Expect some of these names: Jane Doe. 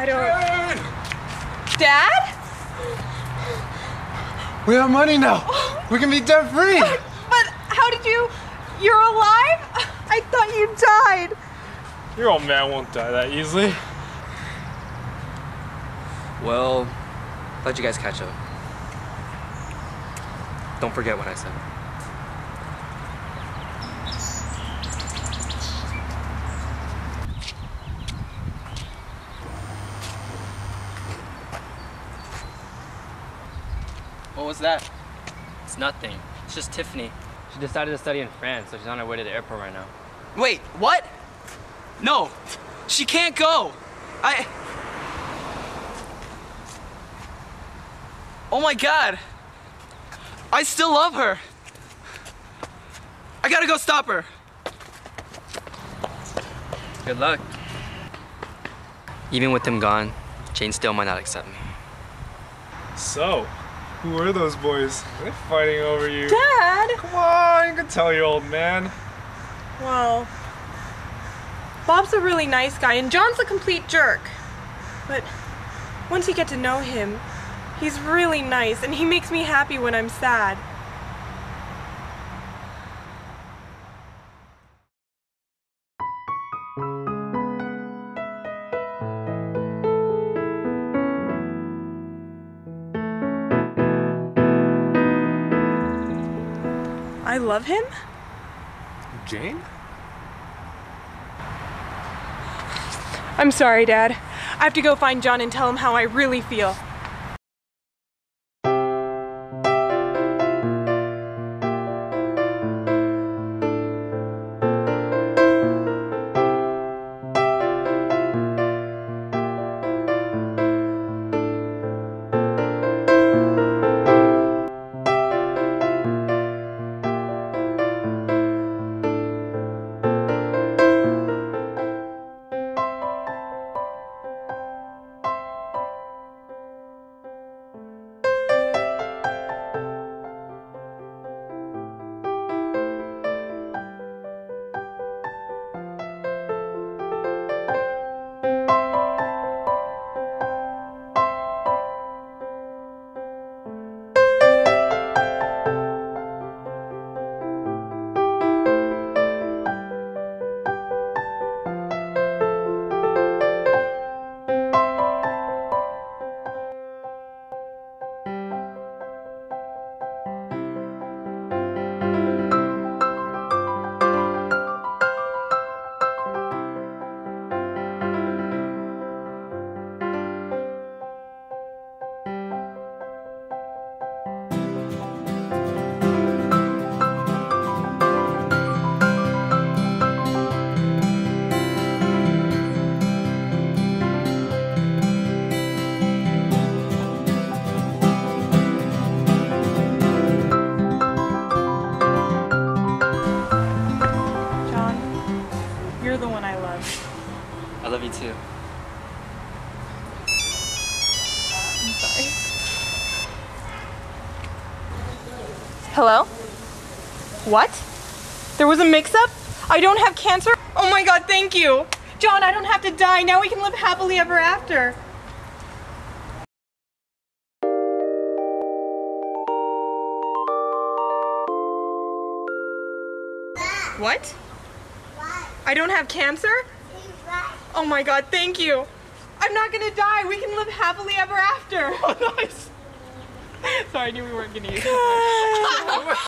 I don't... Dad? We have money now. We can be debt-free. But how did you... You're alive? I thought you died. Your old man won't die that easily. Well, let you guys catch up. Don't forget what I said. What was that? It's nothing. It's just Tiffany. She decided to study in France, so she's on her way to the airport right now. Wait, what? No, she can't go. Oh my God. I still love her. I gotta go stop her. Good luck. Even with him gone, Jane still might not accept me. So, who were those boys? They're fighting over you. Dad! Come on, you can tell your old man. Well, Bob's a really nice guy and John's a complete jerk. But once you get to know him, he's really nice, and he makes me happy when I'm sad. I love him? Jane? I'm sorry, Dad. I have to go find John and tell him how I really feel. I love you too. I'm sorry. Hello? What? There was a mix-up? I don't have cancer? Oh my God, thank you! John, I don't have to die. Now we can live happily ever after. What? I don't have cancer? Oh my God, thank you. I'm not gonna die. We can live happily ever after. Oh, nice. Sorry, I knew we weren't gonna use it.